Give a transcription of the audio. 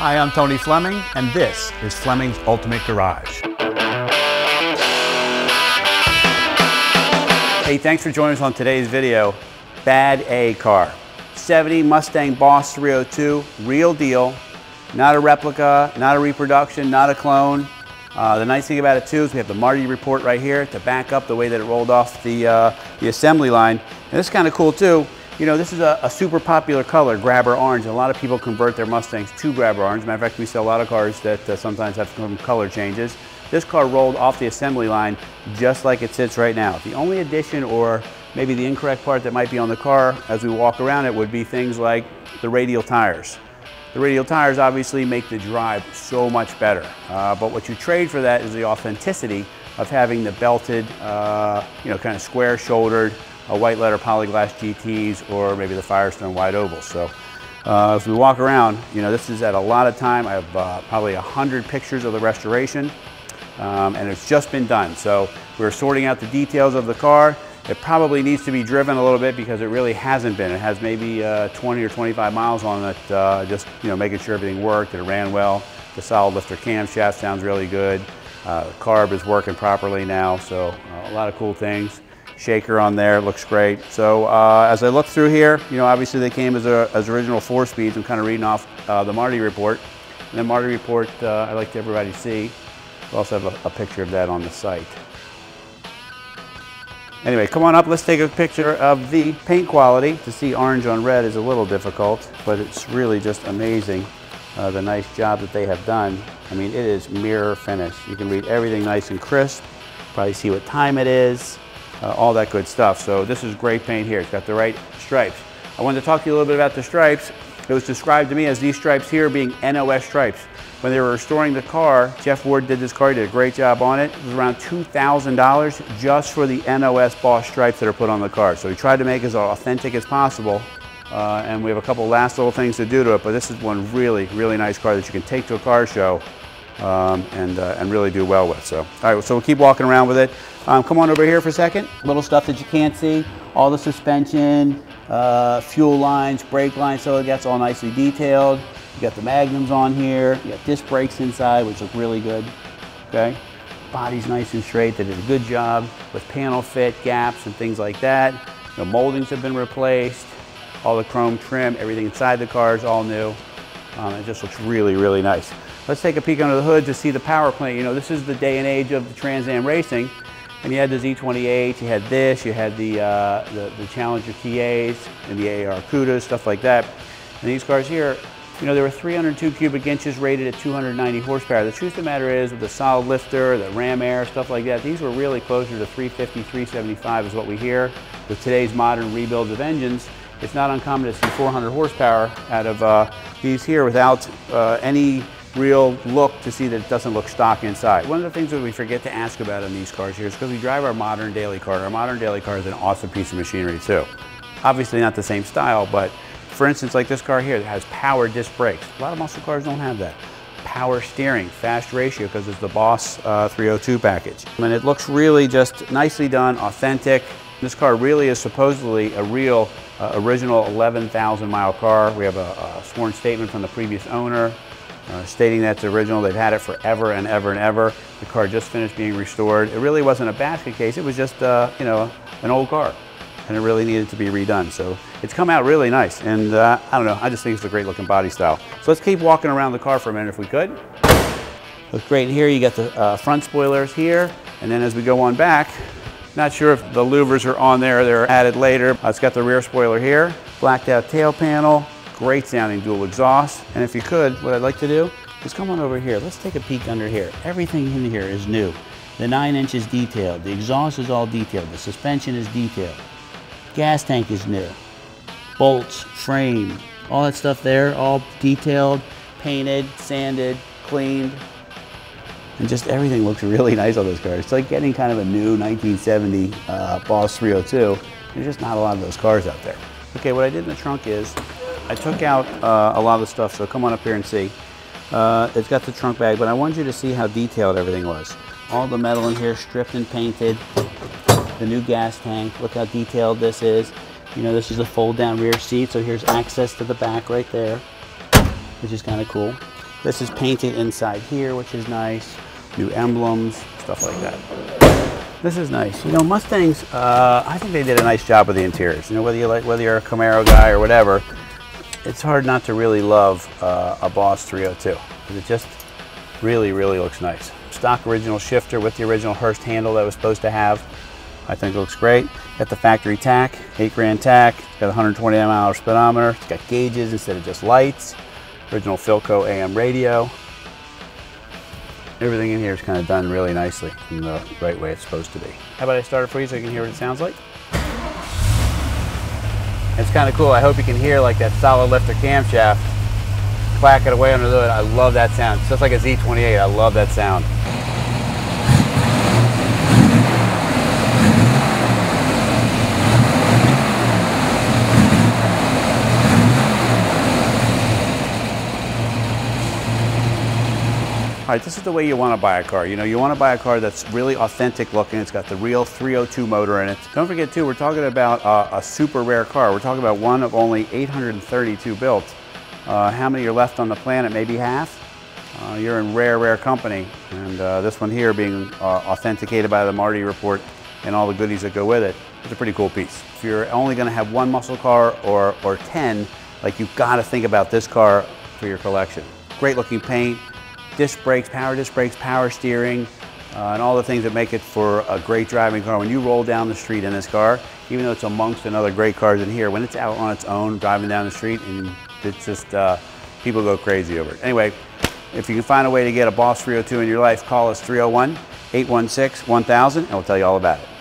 Hi, I'm Tony Fleming, and this is Fleming's Ultimate Garage. Hey, thanks for joining us on today's video. Bad A car. 70 Mustang Boss 302, real deal. Not a replica, not a reproduction, not a clone. The nice thing about it too is we have the Marti Report right here to back up the way that it rolled off the assembly line. And this is kind of cool too. You know, this is a super popular color, Grabber Orange. A lot of people convert their Mustangs to Grabber Orange. Matter of fact, we sell a lot of cars that sometimes have some color changes. This car rolled off the assembly line just like it sits right now. The only addition or maybe the incorrect part that might be on the car as we walk around it would be things like the radial tires. The radial tires obviously make the drive so much better. But what you trade for that is the authenticity of having the belted, you know, kind of square-shouldered, a white letter polyglass GTs or maybe the Firestone Wide Oval. So if we walk around, you know, this is at a lot of time. I have probably 100 pictures of the restoration and it's just been done. So we're sorting out the details of the car. It probably needs to be driven a little bit because it really hasn't been. It has maybe 20 or 25 miles on it, just, you know, making sure everything worked, that it ran well. The solid lifter camshaft sounds really good. The carb is working properly now, so a lot of cool things. Shaker on there, looks great. So as I look through here, you know, obviously they came as original 4-speeds. I'm kind of reading off the Marti Report. And the Marti Report, I'd like to everybody to see. We also have a picture of that on the site. Anyway, come on up, let's take a picture of the paint quality. To see orange on red is a little difficult, but it's really just amazing, the nice job that they have done. I mean, it is mirror finish. You can read everything nice and crisp, probably see what time it is, all that good stuff. So this is great paint here. It's got the right stripes. I wanted to talk to you a little bit about the stripes. It was described to me as these stripes here being NOS stripes. When they were restoring the car, Jeff Ward did this car, he did a great job on it. It was around $2,000 just for the NOS Boss stripes that are put on the car. So he tried to make it as authentic as possible. And we have a couple last little things to do to it, but this is one really, really nice car that you can take to a car show and really do well with. So, all right, so we'll keep walking around with it. Come on over here for a second. Little stuff that you can't see, all the suspension, fuel lines, brake lines, so it gets all nicely detailed. You got the magnums on here, you got disc brakes inside, which look really good, okay? Body's nice and straight, they did a good job with panel fit, gaps, and things like that. The moldings have been replaced, all the chrome trim, everything inside the car is all new. It just looks really, really nice. Let's take a peek under the hood to see the power plant. You know, this is the day and age of the Trans Am racing, and you had the Z28, you had this, you had the Challenger TAs, and the AAR Cudas, stuff like that. And these cars here, you know, there were 302 cubic inches rated at 290 horsepower. The truth of the matter is, with the solid lifter, the ram air, stuff like that, these were really closer to 350, 375 is what we hear. With today's modern rebuilds of engines, it's not uncommon to see 400 horsepower out of these here without any real look to see that it doesn't look stock inside. One of the things that we forget to ask about in these cars here is because we drive our modern daily car. Our modern daily car is an awesome piece of machinery too. Obviously not the same style, but for instance, like this car here that has power disc brakes. A lot of muscle cars don't have that. Power steering, fast ratio, because it's the Boss 302 package. I mean, it looks really just nicely done, authentic. This car really is supposedly a real original 11,000 mile car. We have a sworn statement from the previous owner stating that's original. They've had it forever and ever and ever. The car just finished being restored. It really wasn't a basket case. It was just, you know, an old car. And it really needed to be redone. So it's come out really nice. And I don't know, I just think it's a great looking body style. So let's keep walking around the car for a minute if we could. Looks great in here. You got the front spoilers here. And then as we go on back, not sure if the louvers are on there, they're added later. It's got the rear spoiler here, blacked out tail panel, great sounding dual exhaust. And if you could, what I'd like to do is come on over here. Let's take a peek under here. Everything in here is new. The 9 inch is detailed. The exhaust is all detailed. The suspension is detailed. Gas tank is new, bolts, frame, all that stuff there, all detailed, painted, sanded, cleaned, and just everything looks really nice on this car. It's like getting kind of a new 1970 Boss 302. There's just not a lot of those cars out there. Okay, what I did in the trunk is I took out a lot of the stuff, so come on up here and see. It's got the trunk bag, but I wanted you to see how detailed everything was. All the metal in here stripped and painted. The new gas tank, look how detailed this is. You know, this is a fold down rear seat, so here's access to the back right there, which is kind of cool. This is painted inside here, which is nice. New emblems, stuff like that. This is nice. You know, Mustangs, I think they did a nice job with the interiors. You know, whether you're a Camaro guy or whatever, it's hard not to really love a Boss 302. It just really, really looks nice. Stock original shifter with the original Hurst handle that was supposed to have. I think it looks great. Got the factory tack, $8,000 tack. Got a 129 mile speedometer. It's got gauges instead of just lights. Original Philco AM radio. Everything in here is kind of done really nicely in the right way it's supposed to be. How about I start it for you so you can hear what it sounds like? It's kind of cool. I hope you can hear like that solid lifter camshaft clack it away under the hood. I love that sound. It's just like a Z28. I love that sound. All right, this is the way you want to buy a car. You know, you want to buy a car that's really authentic looking. It's got the real 302 motor in it. Don't forget too, we're talking about a super rare car. We're talking about one of only 832 built. How many are left on the planet? Maybe half? You're in rare, rare company. And this one here being authenticated by the Marti Report and all the goodies that go with it. It's a pretty cool piece. If you're only going to have one muscle car or 10, like you've got to think about this car for your collection. Great looking paint. Disc brakes, power steering, and all the things that make it for a great driving car. When you roll down the street in this car, even though it's amongst another great cars in here, when it's out on its own driving down the street, and it's just, people go crazy over it. Anyway, if you can find a way to get a Boss 302 in your life, call us 301-816-1000 and we'll tell you all about it.